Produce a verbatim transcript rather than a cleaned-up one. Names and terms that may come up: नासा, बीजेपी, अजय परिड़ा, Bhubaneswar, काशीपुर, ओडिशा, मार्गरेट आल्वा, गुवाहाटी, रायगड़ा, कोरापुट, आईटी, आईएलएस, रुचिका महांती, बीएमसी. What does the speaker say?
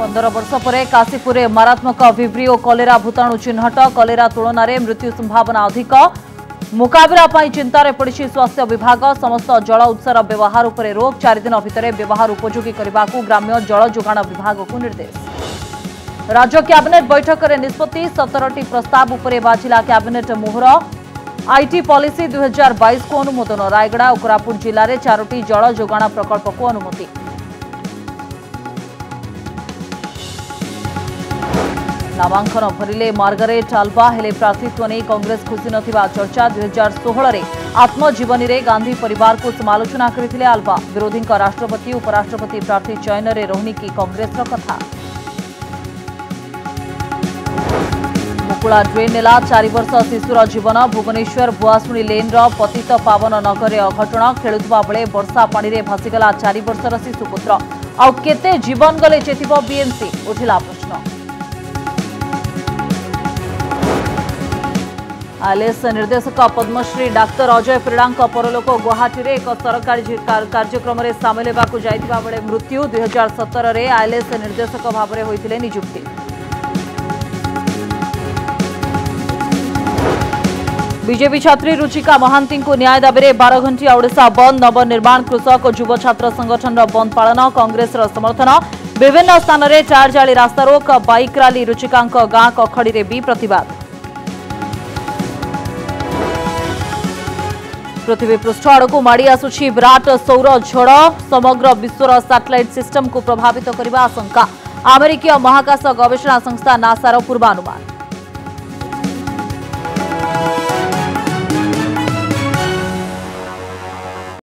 पंदर वर्ष पर काशीपुर मारात्मक विब्री और कलेरा भूताणु चिन्हट। कलेरा तुलन में मृत्यु संभावना अधिक। मुकबिला चिंतार पड़ी स्वास्थ्य विभाग। समस्त जल उत्सर व्यवहार पर रोक। चार दिन भितर व्यवहार उपयोगी करने को ग्राम्य जल जोगाण विभाग को निर्देश। राज्य कैबिनेट बैठक में निष्पत्ति। सतरटी प्रस्ताव पर बाजिला कैबिनेट मोहर। आईटी पॉलिसी दुई हजार बाईस को अनुमोदन। रायगड़ा और कोरापुट जिले में चारोटी जल जोगाण प्रकल्प को अनुमति। नामांकन भरिले मार्गरेट आल्वा हेले प्रार्थीत्व नहीं कांग्रेस खुशी नथिबा चर्चा। दुई हजार षोहल आत्मजीवनी में गांधी परिवार को समालोचना करथिले आल्वा। विरोधी राष्ट्रपति उपराष्ट्रपति प्रार्थी चयन में रोहनी की कांग्रेस कथा। मुकुला ड्रेन नेला चार वर्ष शिशुर जीवन। भुवनेश्वर भुआसुणी लेन पतित पावन नगर अघटन। खेलुवा बेले वर्षा पानी में भासीगला चार वर्षर शिशुपुत्र। आउ केते जीवन गले चेतिब बीएमसी उठिला प्रश्न। आईएलएस निर्देशक पद्मश्री डाक्तर अजय परिड़ा परलोक। गुवाहाटी में एक सरकारी कार्यक्रम में सामिल होगा जाता बेले मृत्यु। दुई हजार सतर में आईएलएस निर्देशक भाव में होते नियुक्ति। बीजेपी छात्री रुचिका महांती को न्याय दाबी बार घंटिया ओडिशा बंद। नवनिर्माण कृषक और युव छात्र संगठन बंद पालन। कांग्रेस समर्थन। विभिन्न स्थान में टायर जाली रास्तारोक। बाइक रैली रुचिका गां कखड़ी में भी प्रतिवाद। पृथ्वी पृष्ठ आड़क माड़ी आसुछि विराट सौर झड़। समग्र विश्वर सैटेलाइट सिस्टम को प्रभावित करने आशंका। अमेरिकी महाकाश गवेषणा संस्था नासार पूर्वानुमान।